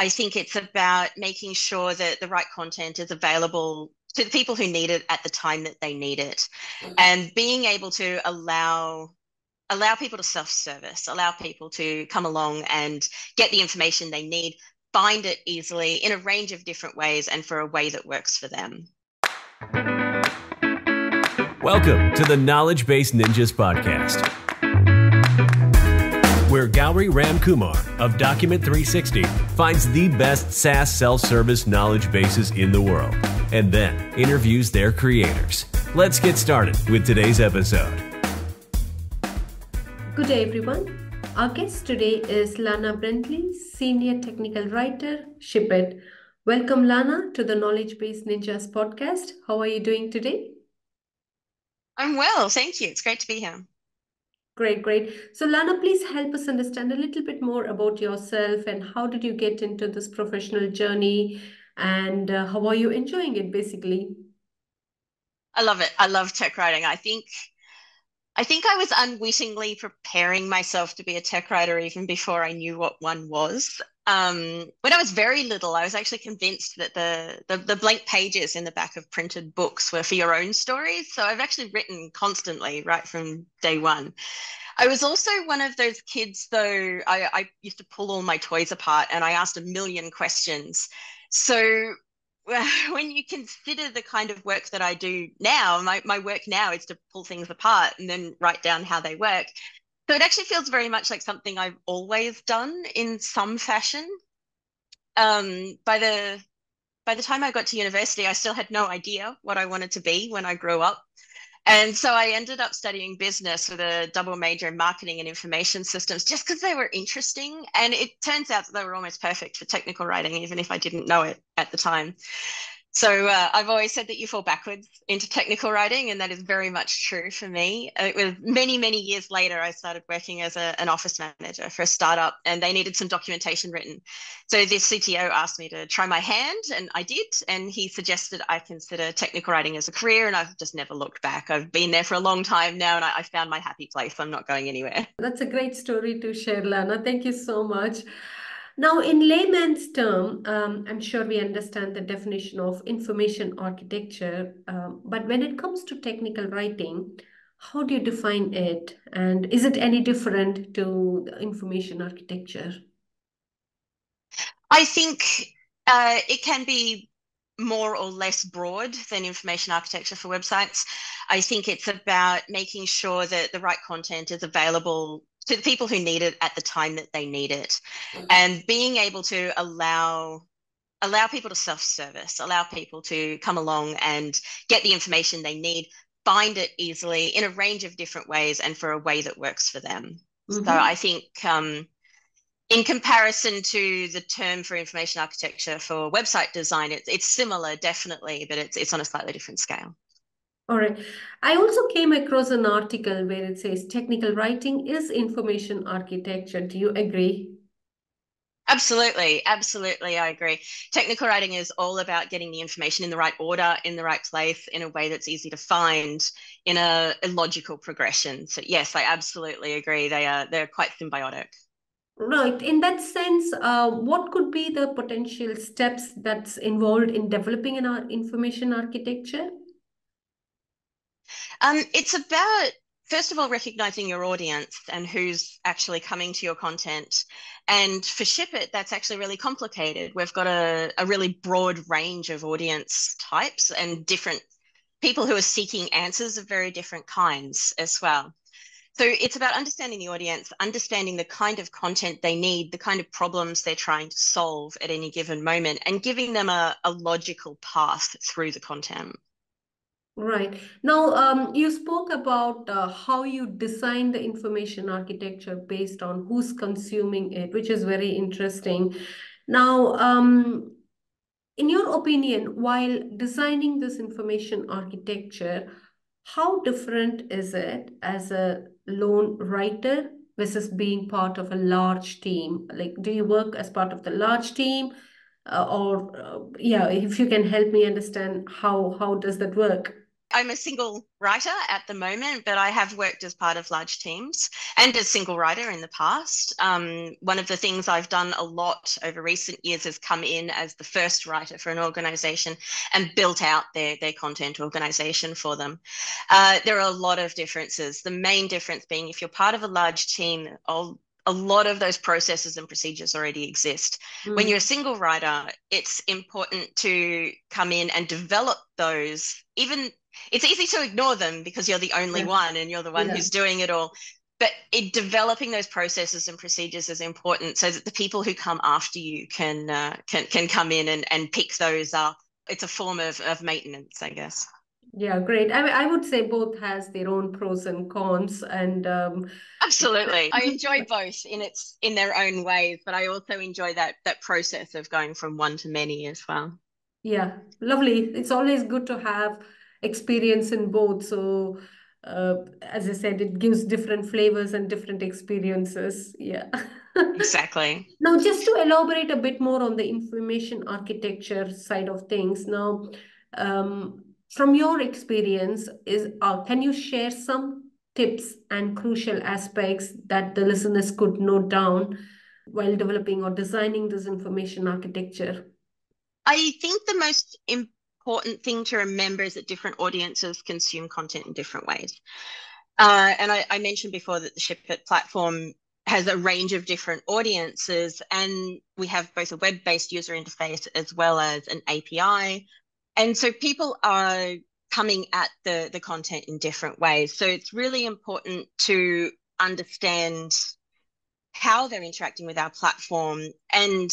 I think it's about making sure that the right content is available to the people who need it at the time that they need it, and being able to allow people to self-service, allow people to come along and get the information they need, find it easily in a range of different ways and for a way that works for them. Welcome to the Knowledge Base Ninjas podcast, where Gauri Ram Kumar of Document 360 finds the best SaaS self-service knowledge bases in the world and then interviews their creators. Let's get started with today's episode. Good day, everyone. Our guest today is Lana Brindley, Senior Technical Writer, Shippit. Welcome, Lana, to the Knowledge Base Ninjas podcast. How are you doing today? I'm well, thank you. It's great to be here. Great. So Lana, please help us understand a little bit more about yourself and how did you get into this professional journey and how are you enjoying it, basically? I love it. I love tech writing. I think I was unwittingly preparing myself to be a tech writer even before I knew what one was. When I was very little, I was actually convinced that the blank pages in the back of printed books were for your own stories. So I've actually written constantly right from day one. I was also one of those kids, though, I used to pull all my toys apart and I asked a million questions. So when you consider the kind of work that I do now, my work now is to pull things apart and then write down how they work. So it actually feels very much like something I've always done in some fashion. By the time I got to university, I still had no idea what I wanted to be when I grew up. And so I ended up studying business with a double major in marketing and information systems just because they were interesting. And it turns out that they were almost perfect for technical writing, even if I didn't know it at the time. So I've always said that you fall backwards into technical writing, and that is very much true for me. It was many years later, I started working as an office manager for a startup, and they needed some documentation written. So this CTO asked me to try my hand, and I did, and he suggested I consider technical writing as a career, and I've just never looked back. I've been there for a long time now, and I found my happy place. I'm not going anywhere. That's a great story to share, Lana. Thank you so much. Now, in layman's term, I'm sure we understand the definition of information architecture, but when it comes to technical writing, how do you define it? And is it any different to the information architecture? I think it can be more or less broad than information architecture for websites. I think it's about making sure that the right content is available to the people who need it at the time that they need it, and being able to allow people to self-service, allow people to come along and get the information they need, find it easily in a range of different ways and for a way that works for them. Mm-hmm. So I think in comparison to the term for information architecture for website design, it's similar, definitely, but it's on a slightly different scale. All right. I also came across an article where it says technical writing is information architecture. Do you agree? Absolutely. I agree. Technical writing is all about getting the information in the right order, in the right place, in a way that's easy to find, in a logical progression. So yes, I absolutely agree. They're quite symbiotic. Right. In that sense, what could be the potential steps that's involved in developing an information architecture? It's about, first of all, recognizing your audience and who's actually coming to your content. And for Shippit, that's actually really complicated. We've got a really broad range of audience types and different people who are seeking answers of very different kinds as well. So it's about understanding the audience, understanding the kind of content they need, the kind of problems they're trying to solve at any given moment, and giving them a logical path through the content. Right. Now, you spoke about how you design the information architecture based on who's consuming it, which is very interesting. Now, in your opinion, while designing this information architecture, how different is it as a lone writer versus being part of a large team? Like, do you work as part of the large team? If you can help me understand how does that work? I'm a single writer at the moment, but I have worked as part of large teams and as single writer in the past. One of the things I've done a lot over recent years is come in as the first writer for an organisation and built out their content organisation for them. There are a lot of differences. The main difference being if you're part of a large team, a lot of those processes and procedures already exist. Mm. When you're a single writer, it's important to come in and develop those. Even it's easy to ignore them because you're the only one and you're the one who's doing it all. But developing those processes and procedures is important so that the people who come after you can come in and pick those up. It's a form of maintenance, I guess. Yeah, great. I mean, I would say both has their own pros and cons, and absolutely, I enjoy both in their own ways. But I also enjoy that process of going from one to many as well. Yeah, lovely. It's always good to have experience in both. So, as I said, it gives different flavors and different experiences. Yeah. Exactly. Now, just to elaborate a bit more on the information architecture side of things. Now, from your experience, can you share some tips and crucial aspects that the listeners could note down while developing or designing this information architecture? I think the most important thing to remember is that different audiences consume content in different ways. And I mentioned before that the Shippit platform has a range of different audiences, and we have both a web-based user interface as well as an API. And so people are coming at the content in different ways. So it's really important to understand how they're interacting with our platform and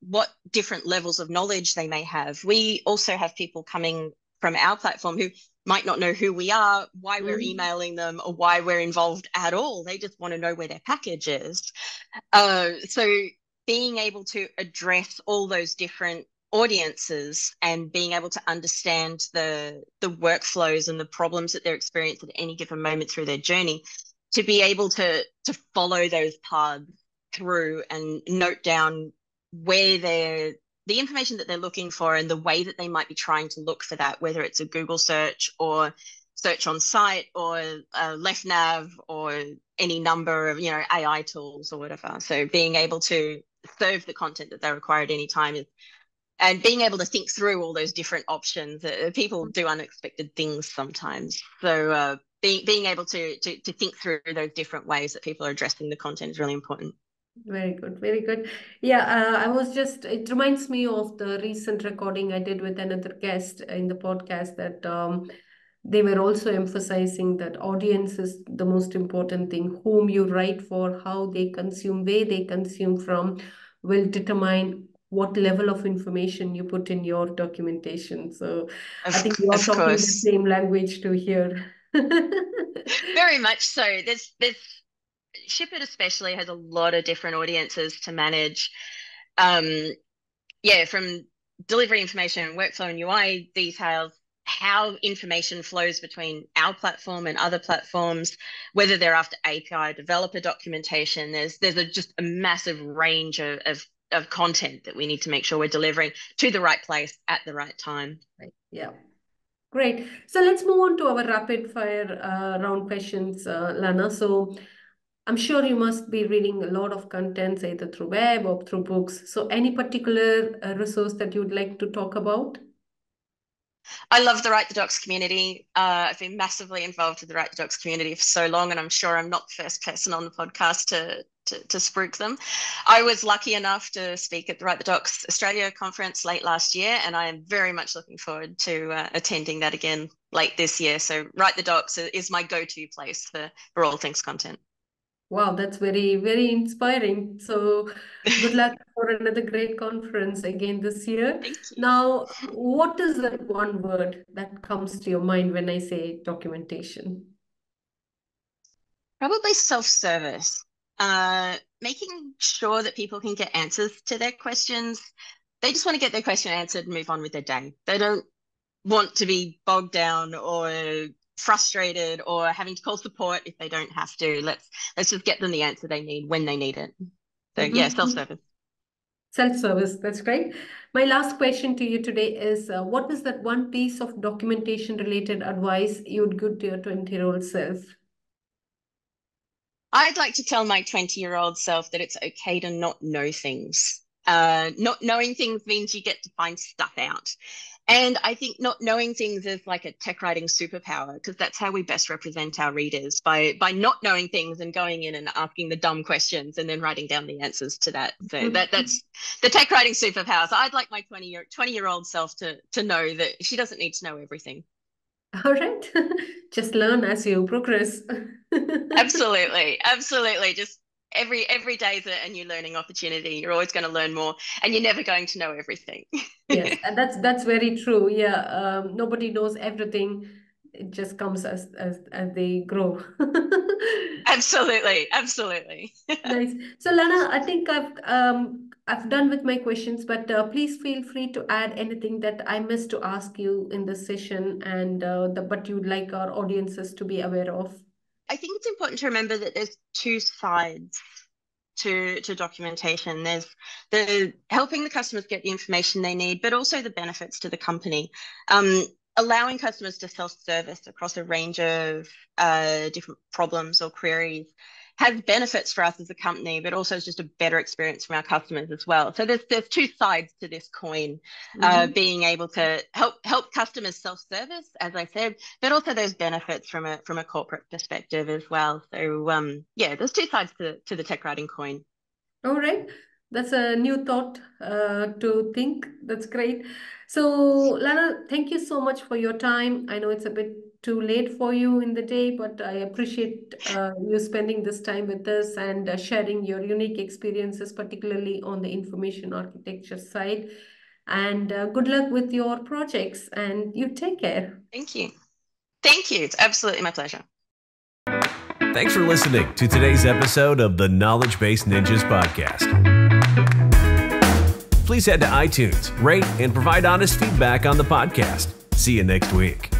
what different levels of knowledge they may have. We also have people coming from our platform who might not know who we are, why we're emailing them, or why we're involved at all. They just want to know where their package is. So being able to address all those different audiences and being able to understand the workflows and the problems that they're experiencing at any given moment through their journey, to be able to follow those paths through and note down where the information that they're looking for and the way that they might be trying to look for that, whether it's a Google search or search on site or left nav or any number of AI tools or whatever. So being able to serve the content that they require at any time and being able to think through all those different options. People do unexpected things sometimes. So being able to think through those different ways that people are addressing the content is really important. Very good, very good. Yeah, it reminds me of the recent recording I did with another guest in the podcast that they were also emphasizing that audience is the most important thing. Whom you write for, how they consume, where they consume from will determine what level of information you put in your documentation. So I think you're talking the same language to here. Very much so. There's Shippit especially has a lot of different audiences to manage. From delivery information, workflow and UI details, how information flows between our platform and other platforms, whether they're after API developer documentation. There's just a massive range of content that we need to make sure we're delivering to the right place at the right time. Right. Yeah, great. So let's move on to our rapid fire round questions, Lana. So I'm sure you must be reading a lot of contents either through web or through books. So any particular resource that you'd like to talk about? I love the Write the Docs community. I've been massively involved with the Write the Docs community for so long, and I'm sure I'm not the first person on the podcast to spruik them. I was lucky enough to speak at the Write the Docs Australia conference late last year, and I am very much looking forward to attending that again late this year. So Write the Docs is my go-to place for all things content. Wow, that's very, very inspiring. So good luck for another great conference again this year. Now, what is that one word that comes to your mind when I say documentation? Probably self-service. Making sure that people can get answers to their questions. They just want to get their question answered and move on with their day. They don't want to be bogged down or frustrated or having to call support if they don't have to. Let's just get them the answer they need when they need it. So self-service. Self-service, that's great. My last question to you today is, what is that one piece of documentation-related advice you would give to your 20-year-old self? I'd like to tell my 20-year-old self that it's okay to not know things. Not knowing things means you get to find stuff out. And I think not knowing things is like a tech writing superpower, because that's how we best represent our readers, by not knowing things and going in and asking the dumb questions and then writing down the answers to that. So that's the tech writing superpower. So I'd like my 20-year-old self to know that she doesn't need to know everything. All right. Just learn as you progress. Absolutely. Absolutely. Just every day is a new learning opportunity. You're always going to learn more, and you're never going to know everything. Yes, and that's very true. Yeah, nobody knows everything. It just comes as they grow. Absolutely, absolutely. Nice. So, Lana, I think I've done with my questions, but please feel free to add anything that I missed to ask you in this session, and but you'd like our audiences to be aware of. I think it's important to remember that there's two sides to documentation. There's the helping the customers get the information they need, but also the benefits to the company. Allowing customers to self-service across a range of different problems or queries has benefits for us as a company, but also it's just a better experience from our customers as well. So there's two sides to this coin, being able to help customers self-service, as I said, but also there's benefits from a corporate perspective as well. So yeah, there's two sides to the tech writing coin. All right. That's a new thought to think. That's great. So Lana, thank you so much for your time. I know it's a bit too late for you in the day, but I appreciate you spending this time with us and sharing your unique experiences, particularly on the information architecture side. And good luck with your projects, and you take care. Thank you. Thank you. It's absolutely my pleasure. Thanks for listening to today's episode of the Knowledge Base Ninjas podcast. Please head to iTunes, rate, and provide honest feedback on the podcast. See you next week.